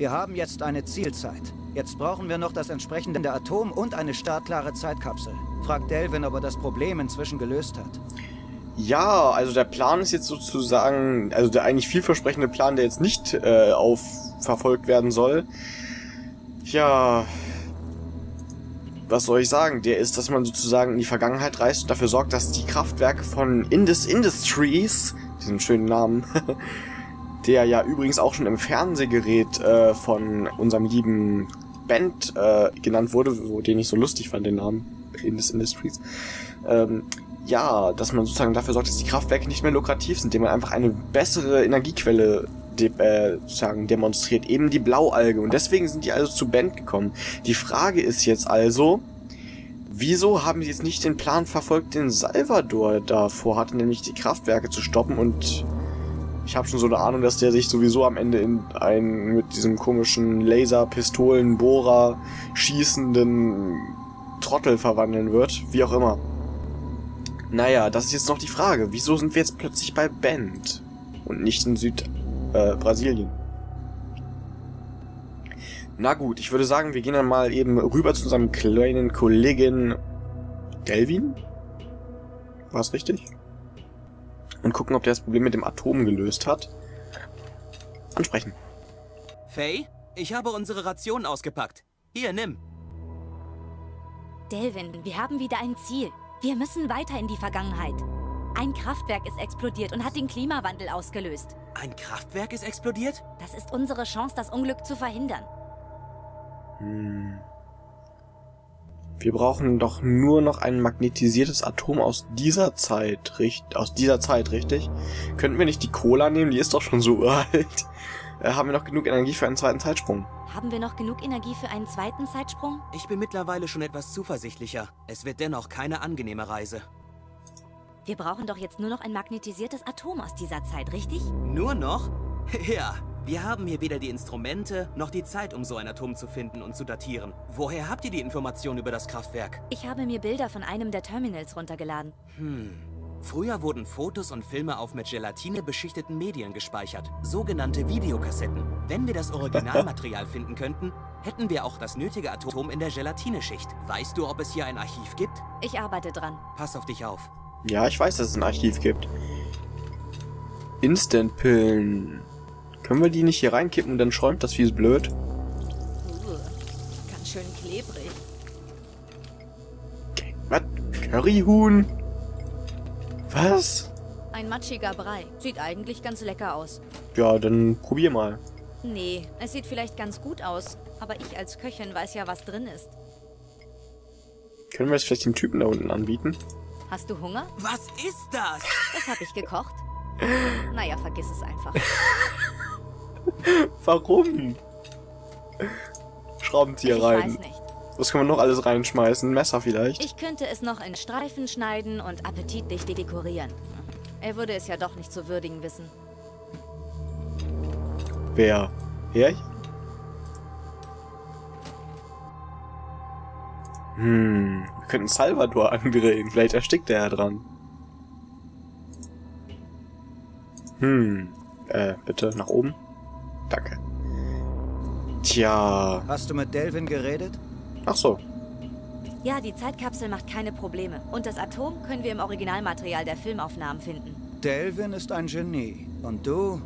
Wir haben jetzt eine Zielzeit. Jetzt brauchen wir noch das entsprechende Atom und eine startklare Zeitkapsel. Fragt Delvin, ob er das Problem inzwischen gelöst hat. Ja, also der Plan ist jetzt sozusagen, also der eigentlich vielversprechende Plan, der jetzt nicht verfolgt werden soll. Ja, was soll ich sagen? Der ist, dass man sozusagen in die Vergangenheit reist und dafür sorgt, dass die Kraftwerke von Indus Industries, diesen schönen Namen, der ja übrigens auch schon im Fernsehgerät von unserem lieben Bent genannt wurde, den ich so lustig fand, den Namen Indus Industries, ja, dass man sozusagen dafür sorgt, dass die Kraftwerke nicht mehr lukrativ sind, indem man einfach eine bessere Energiequelle sozusagen demonstriert, eben die Blaualge. Und deswegen sind die also zu Band gekommen. Die Frage ist jetzt also, wieso haben sie jetzt nicht den Plan verfolgt, den Salvador davor hatte, nämlich die Kraftwerke zu stoppen? Und ich habe schon so eine Ahnung, dass der sich sowieso am Ende in einen mit diesem komischen Laserpistolenbohrer schießenden Trottel verwandeln wird, wie auch immer. Naja, das ist jetzt noch die Frage. Wieso sind wir jetzt plötzlich bei Bent und nicht in Brasilien? Na gut, ich würde sagen, wir gehen dann mal eben rüber zu unserem kleinen Kollegen Delvin. War's richtig? Und gucken, ob der das Problem mit dem Atom gelöst hat. Ansprechen. Fay, ich habe unsere Ration ausgepackt. Hier, nimm. Delvin, wir haben wieder ein Ziel. Wir müssen weiter in die Vergangenheit. Ein Kraftwerk ist explodiert und hat den Klimawandel ausgelöst. Ein Kraftwerk ist explodiert? Das ist unsere Chance, das Unglück zu verhindern. Hm. Wir brauchen doch nur noch ein magnetisiertes Atom aus dieser Zeit, richtig? Könnten wir nicht die Cola nehmen? Die ist doch schon so alt. Haben wir noch genug Energie für einen zweiten Zeitsprung? Ich bin mittlerweile schon etwas zuversichtlicher. Es wird dennoch keine angenehme Reise. Wir brauchen doch jetzt nur noch ein magnetisiertes Atom aus dieser Zeit, richtig? Nur noch? Ja, wir haben hier weder die Instrumente noch die Zeit, um so ein Atom zu finden und zu datieren. Woher habt ihr die Informationen über das Kraftwerk? Ich habe mir Bilder von einem der Terminals runtergeladen. Hm. Früher wurden Fotos und Filme auf mit Gelatine beschichteten Medien gespeichert, sogenannte Videokassetten. Wenn wir das Originalmaterial finden könnten, hätten wir auch das nötige Atom in der Gelatineschicht. Weißt du, ob es hier ein Archiv gibt? Ich arbeite dran. Pass auf dich auf. Ja, ich weiß, dass es ein Archiv gibt. Instant-Pillen. Können wir die nicht hier reinkippen und dann schäumt das fies blöd? Ganz schön klebrig. Okay, was? Curryhuhn? Was? Ein matschiger Brei. Sieht eigentlich ganz lecker aus. Ja, dann probier mal. Nee, es sieht vielleicht ganz gut aus, aber ich als Köchin weiß ja, was drin ist. Können wir es vielleicht dem Typen da unten anbieten? Hast du Hunger? Was ist das? Das habe ich gekocht. Naja, vergiss es einfach. Warum? Schraubenzieher rein. Ich weiß nicht. Was können wir noch alles reinschmeißen? Messer vielleicht? Ich könnte es noch in Streifen schneiden und appetitlich dekorieren. Er würde es ja doch nicht zu würdigen wissen. Wer? Er? Hm, wir könnten Salvador angrillen. Vielleicht erstickt er ja dran. Hm, bitte nach oben. Danke. Tja. Hast du mit Delvin geredet? Ach so. Ja, die Zeitkapsel macht keine Probleme. Und das Atom können wir im Originalmaterial der Filmaufnahmen finden. Delvin ist ein Genie. Und du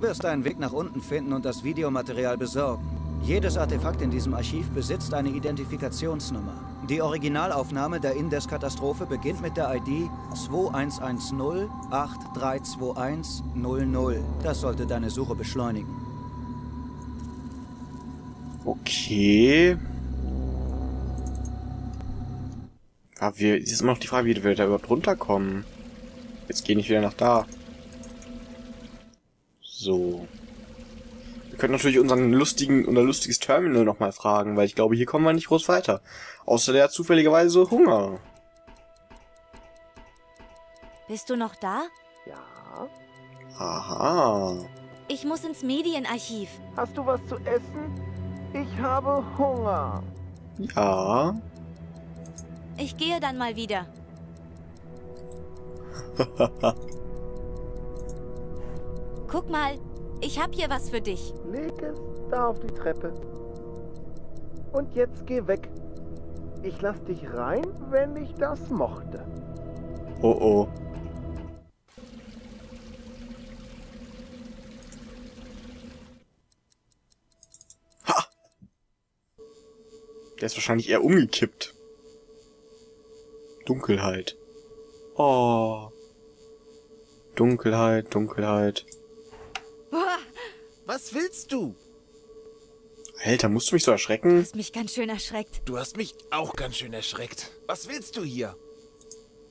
wirst einen Weg nach unten finden und das Videomaterial besorgen. Jedes Artefakt in diesem Archiv besitzt eine Identifikationsnummer. Die Originalaufnahme der Indes-Katastrophe beginnt mit der ID 2110832100. Das sollte deine Suche beschleunigen. Okay. Aber es ist immer noch die Frage, wie wir da überhaupt runterkommen. Jetzt gehe ich wieder nach da. So. Wir können natürlich unser lustiges Terminal nochmal fragen, weil ich glaube, hier kommen wir nicht groß weiter. Außer der hat zufälligerweise Hunger. Bist du noch da? Ja. Aha. Ich muss ins Medienarchiv. Hast du was zu essen? Ich habe Hunger. Ja. Ich gehe dann mal wieder. Guck mal, Ich hab hier was für dich. Leg es da auf die Treppe. Und jetzt geh weg. Ich lass dich rein, wenn ich das mochte. Oh oh. Ha! Der ist wahrscheinlich eher umgekippt. Dunkelheit. Oh. Dunkelheit, Dunkelheit. Was willst du? Alter, musst du mich so erschrecken? Du hast mich ganz schön erschreckt. Du hast mich auch ganz schön erschreckt. Was willst du hier?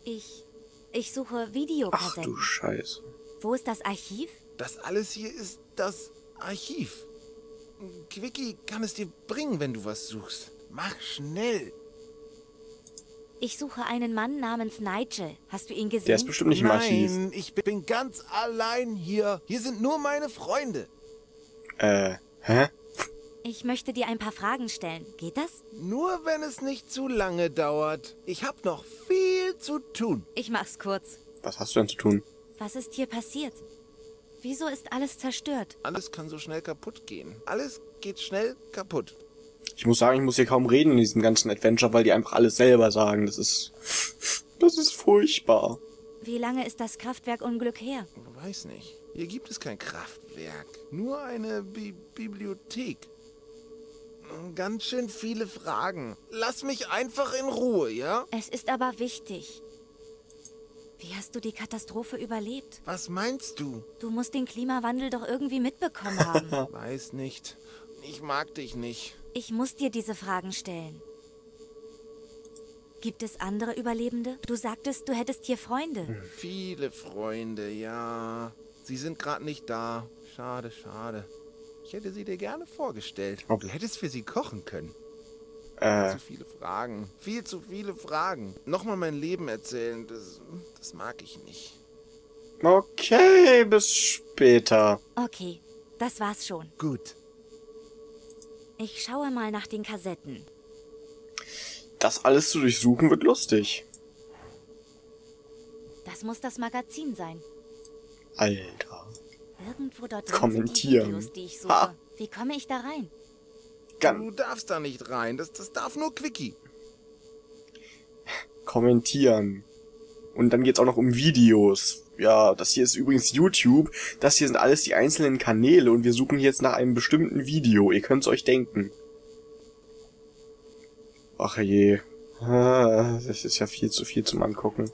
Ich suche Videokassetten. Ach du Scheiße. Wo ist das Archiv? Das alles hier ist das Archiv. Quickie kann es dir bringen, wenn du was suchst. Mach schnell. Ich suche einen Mann namens Nigel. Hast du ihn gesehen? Der ist bestimmt nicht im Archiv. Nein, ich bin ganz allein hier. Hier sind nur meine Freunde. Hä? Ich möchte dir ein paar Fragen stellen. Geht das? Nur wenn es nicht zu lange dauert. Ich habe noch viel zu tun. Ich mach's kurz. Was hast du denn zu tun? Was ist hier passiert? Wieso ist alles zerstört? Alles kann so schnell kaputt gehen. Alles geht schnell kaputt. Ich muss sagen, ich muss hier kaum reden in diesem ganzen Adventure, weil die einfach alles selber sagen. Das ist furchtbar. Wie lange ist das Kraftwerkunglück her? Ich weiß nicht. Hier gibt es kein Kraftwerk. Nur eine Bibliothek. Ganz schön viele Fragen. Lass mich einfach in Ruhe, ja? Es ist aber wichtig. Wie hast du die Katastrophe überlebt? Was meinst du? Du musst den Klimawandel doch irgendwie mitbekommen haben. Weiß nicht. Ich mag dich nicht. Ich muss dir diese Fragen stellen. Gibt es andere Überlebende? Du sagtest, du hättest hier Freunde. Viele Freunde, ja. Sie sind gerade nicht da. Schade, schade. Ich hätte sie dir gerne vorgestellt. Okay. Du hättest für sie kochen können. Zu viele Fragen. Viel zu viele Fragen. Nochmal mein Leben erzählen, das mag ich nicht. Okay, bis später. Okay, das war's schon. Gut. Ich schaue mal nach den Kassetten. Das alles zu durchsuchen wird lustig. Das muss das Magazin sein. Alter. Irgendwo dort kommentieren. Videos, die ich suche. Ha. Wie komme ich da rein? Du darfst da nicht rein. Das darf nur Quickie. Kommentieren. Und dann geht's auch noch um Videos. Ja, das hier ist übrigens YouTube. Das hier sind alles die einzelnen Kanäle. Und wir suchen jetzt nach einem bestimmten Video. Ihr könnt's euch denken. Ach je. Das ist ja viel zum Angucken.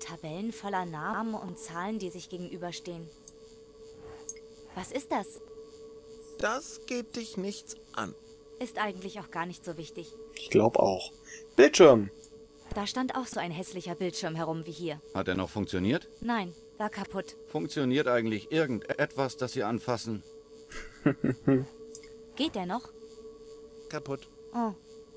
Tabellen voller Namen und Zahlen, die sich gegenüberstehen. Was ist das? Das geht dich nichts an. Ist eigentlich auch gar nicht so wichtig. Ich glaube auch. Bildschirm! Da stand auch so ein hässlicher Bildschirm herum wie hier. Hat er noch funktioniert? Nein, war kaputt. Funktioniert eigentlich irgendetwas, das Sie anfassen? Geht der noch? Kaputt. Oh,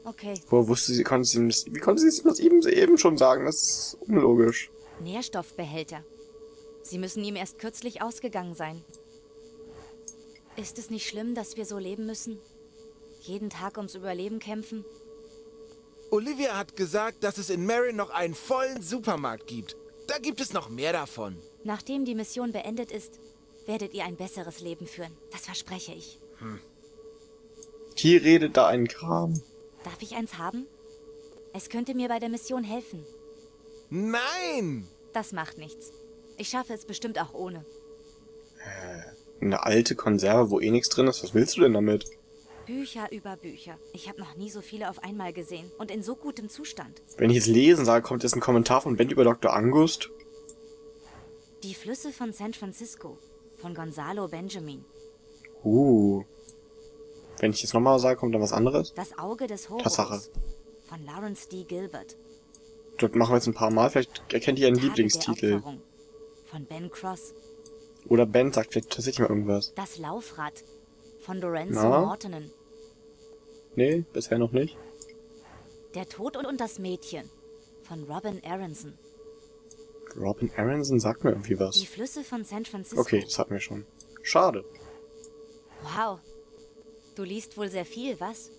okay. Woher wusste sie, wie konnte sie das eben schon sagen? Das ist unlogisch. Nährstoffbehälter. Sie müssen ihm erst kürzlich ausgegangen sein. Ist es nicht schlimm, dass wir so leben müssen? Jeden Tag ums Überleben kämpfen? Olivia hat gesagt, dass es in Marin noch einen vollen Supermarkt gibt. Da gibt es noch mehr davon. Nachdem die Mission beendet ist, werdet ihr ein besseres Leben führen. Das verspreche ich. Hier redet da ein Kram. Darf ich eins haben? Es könnte mir bei der Mission helfen. Nein! Das macht nichts. Ich schaffe es bestimmt auch ohne. Eine alte Konserve, wo eh nichts drin ist. Was willst du denn damit? Bücher über Bücher. Ich habe noch nie so viele auf einmal gesehen. Und in so gutem Zustand. Wenn ich es lesen sage, kommt jetzt ein Kommentar von Bent über Dr. Angust. Die Flüsse von San Francisco. Von Gonzalo Benjamin. Wenn ich jetzt nochmal sage, kommt dann was anderes? Das Auge des Horrors. Tatsache. Von Lawrence D. Gilbert. Das machen wir jetzt ein paar Mal. Vielleicht erkennt ihr ihren Lieblingstitel. Von Ben Cross. Oder Ben sagt vielleicht tatsächlich mal irgendwas. Das Laufrad. Von Lorenzo Ortonen. Nee, bisher noch nicht. Der Tod und das Mädchen. Von Robin Aronson. Robin Aronson sagt mir irgendwie was. Die Flüsse von San Francisco. Okay, das hatten wir schon. Schade. Wow. Du liest wohl sehr viel, was?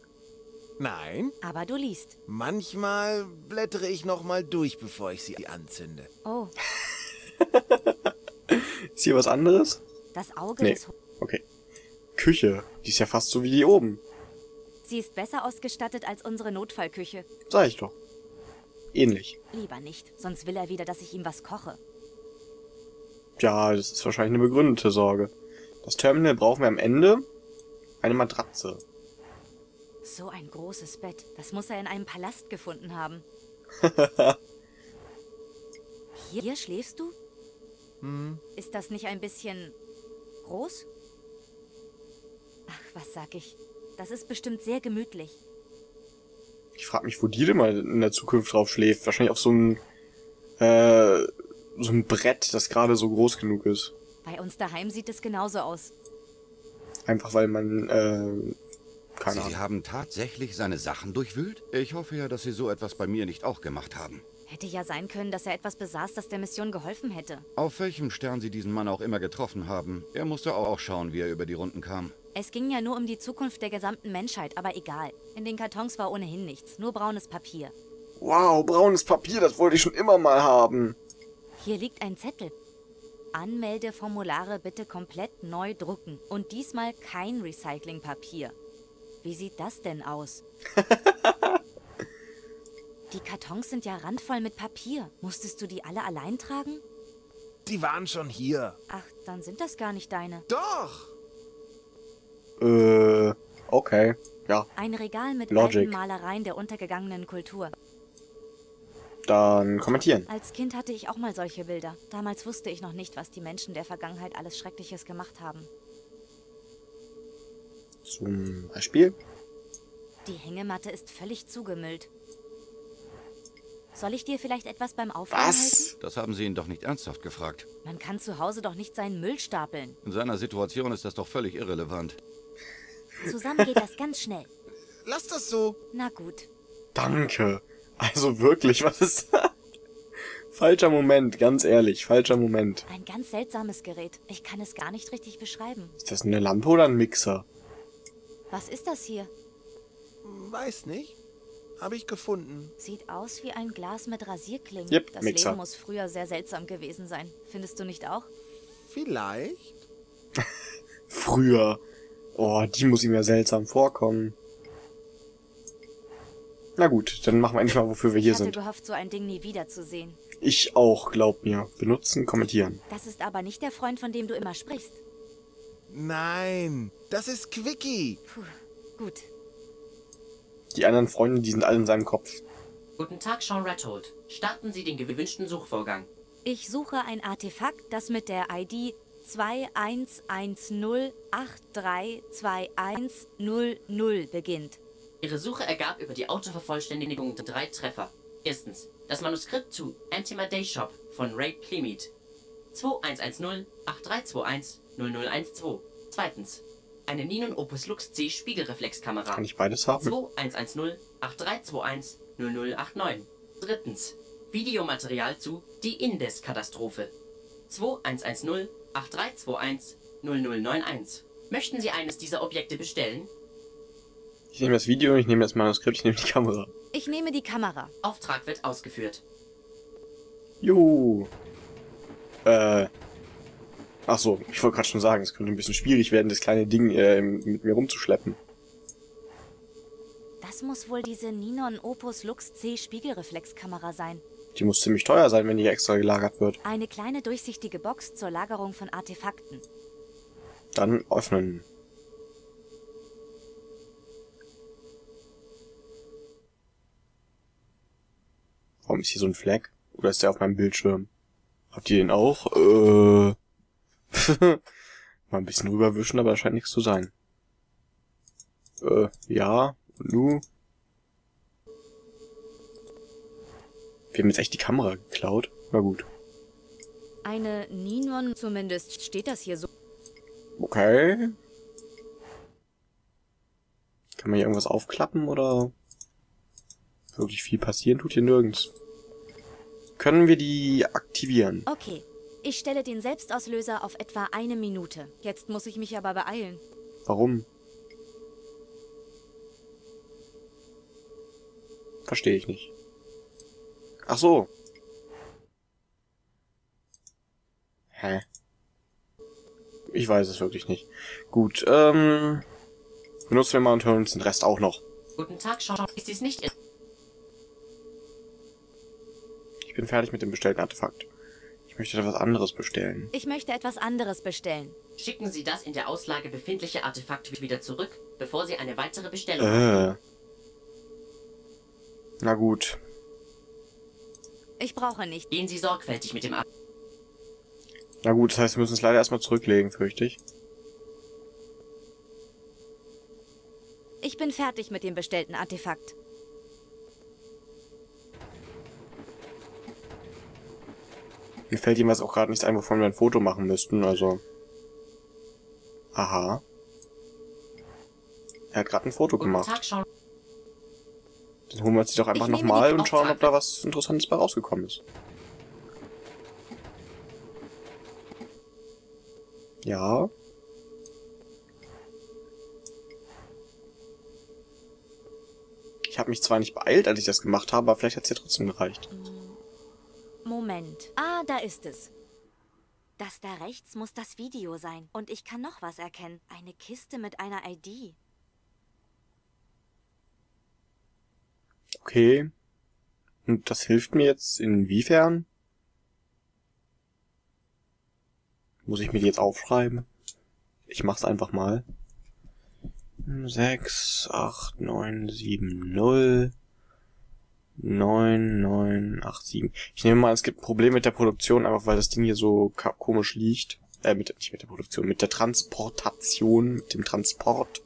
Nein. Aber du liest. Manchmal blättere ich nochmal durch, bevor ich sie anzünde. Oh. Ist hier was anderes? Das Auge ist... Okay. Küche. Die ist ja fast so wie die oben. Sie ist besser ausgestattet als unsere Notfallküche. Sag ich doch. Ähnlich. Lieber nicht, sonst will er wieder, dass ich ihm was koche. Ja, das ist wahrscheinlich eine begründete Sorge. Das Terminal brauchen wir am Ende. Eine Matratze. So ein großes Bett. Das muss er in einem Palast gefunden haben. Hier schläfst du? Hm. Ist das nicht ein bisschen... groß? Ach, was sag ich. Das ist bestimmt sehr gemütlich. Ich frage mich, wo die denn mal in der Zukunft drauf schläft. Wahrscheinlich auf so ein Brett, das gerade so groß genug ist. Bei uns daheim sieht es genauso aus. Einfach weil man, keine Ahnung. Sie haben tatsächlich seine Sachen durchwühlt? Ich hoffe ja, dass Sie so etwas bei mir nicht auch gemacht haben. Hätte ja sein können, dass er etwas besaß, das der Mission geholfen hätte. Auf welchem Stern Sie diesen Mann auch immer getroffen haben, er musste auch schauen, wie er über die Runden kam. Es ging ja nur um die Zukunft der gesamten Menschheit, aber egal. In den Kartons war ohnehin nichts, nur braunes Papier. Wow, braunes Papier, das wollte ich schon immer mal haben. Hier liegt ein Zettel. Anmeldeformulare bitte komplett neu drucken und diesmal kein Recyclingpapier. Wie sieht das denn aus? Die Kartons sind ja randvoll mit Papier. Musstest du die alle allein tragen? Die waren schon hier. Ach, dann sind das gar nicht deine. Doch! Okay. Ja. Ein Regal mit alten Malereien der untergegangenen Kultur. Dann kommentieren. Als Kind hatte ich auch mal solche Bilder. Damals wusste ich noch nicht, was die Menschen der Vergangenheit alles Schreckliches gemacht haben. Zum Beispiel? Die Hängematte ist völlig zugemüllt. Soll ich dir vielleicht etwas beim Aufräumen helfen? Das haben Sie ihn doch nicht ernsthaft gefragt. Man kann zu Hause doch nicht seinen Müll stapeln. In seiner Situation ist das doch völlig irrelevant. Zusammen geht das ganz schnell. Lass das so. Na gut. Danke. Also wirklich, was ist das? Falscher Moment, ganz ehrlich, falscher Moment. Ein ganz seltsames Gerät. Ich kann es gar nicht richtig beschreiben. Ist das eine Lampe oder ein Mixer? Was ist das hier? Weiß nicht. Habe ich gefunden. Sieht aus wie ein Glas mit Rasierklingen. Yep, das Mixer. Leben muss früher sehr seltsam gewesen sein. Findest du nicht auch? Vielleicht. Früher. Oh, die muss ihm ja seltsam vorkommen. Na gut, dann machen wir endlich mal, wofür wir hier sind. Ich hatte gehofft, so ein Ding nie wiederzusehen. Ich auch, glaub mir. Benutzen, kommentieren. Das ist aber nicht der Freund, von dem du immer sprichst. Nein, das ist Quickie. Puh, gut. Die anderen Freunde, die sind alle in seinem Kopf. Guten Tag, Sean Rathold. Starten Sie den gewünschten Suchvorgang. Ich suche ein Artefakt, das mit der ID 2110832100 beginnt. Ihre Suche ergab über die Autovervollständigung 3 Treffer. Erstens, das Manuskript zu Antima Day Shop von Ray Plymouth. 211083210012. Zweitens, eine Nikon Opus Lux C Spiegelreflexkamera. Kann ich beides haben? 211083210089. Drittens, Videomaterial zu Die Indes-Katastrophe. 211083210091. Möchten Sie eines dieser Objekte bestellen? Ich nehme das Video, ich nehme das Manuskript, ich nehme die Kamera. Ich nehme die Kamera. Auftrag wird ausgeführt. Juhu. Ach so, ich wollte gerade schon sagen, es könnte ein bisschen schwierig werden, das kleine Ding mit mir rumzuschleppen. Das muss wohl diese Nikon Opus Lux C Spiegelreflexkamera sein. Die muss ziemlich teuer sein, wenn die extra gelagert wird. Eine kleine durchsichtige Box zur Lagerung von Artefakten. Dann öffnen. Warum ist hier so ein Fleck? Oder ist der auf meinem Bildschirm? Habt ihr den auch? Mal ein bisschen rüberwischen, aber das scheint nichts zu sein. Ja. Und du? Wir haben jetzt echt die Kamera geklaut. Na gut. Eine Nikon, zumindest steht das hier so. Okay. Kann man hier irgendwas aufklappen oder... Wirklich viel passieren tut hier nirgends. Können wir die aktivieren? Okay. Ich stelle den Selbstauslöser auf etwa 1 Minute. Jetzt muss ich mich aber beeilen. Warum? Verstehe ich nicht. Ach so. Hä? Ich weiß es wirklich nicht. Gut, benutzen wir mal und hören uns den Rest auch noch. Guten Tag, Sean. Ist dies nicht... Ich bin fertig mit dem bestellten Artefakt. Ich möchte etwas anderes bestellen. Schicken Sie das in der Auslage befindliche Artefakt wieder zurück, bevor Sie eine weitere Bestellung machen. Na gut. Ich brauche nicht. Gehen Sie sorgfältig mit dem Artefakt. Na gut, das heißt, wir müssen es leider erstmal zurücklegen, fürchte ich. Ich bin fertig mit dem bestellten Artefakt. Mir fällt jemals auch gerade nichts ein, wovon wir ein Foto machen müssten, also... Aha. Er hat gerade ein Foto gemacht. Dann holen wir uns die doch einfach nochmal und schauen, ob da was Interessantes bei rausgekommen ist. Ja. Ich habe mich zwar nicht beeilt, als ich das gemacht habe, aber vielleicht hat es ja trotzdem gereicht. Moment. Ah, da ist es. Das da rechts muss das Video sein. Und ich kann noch was erkennen. Eine Kiste mit einer ID. Okay. Und das hilft mir jetzt inwiefern? Muss ich mir die jetzt aufschreiben? Ich mach's einfach mal. 6, 8, 9, 7, 0... 9987. Ich nehme mal, es gibt ein Problem mit der Produktion, einfach weil das Ding hier so komisch liegt. Nicht mit der Produktion, mit der Transportation, mit dem Transport.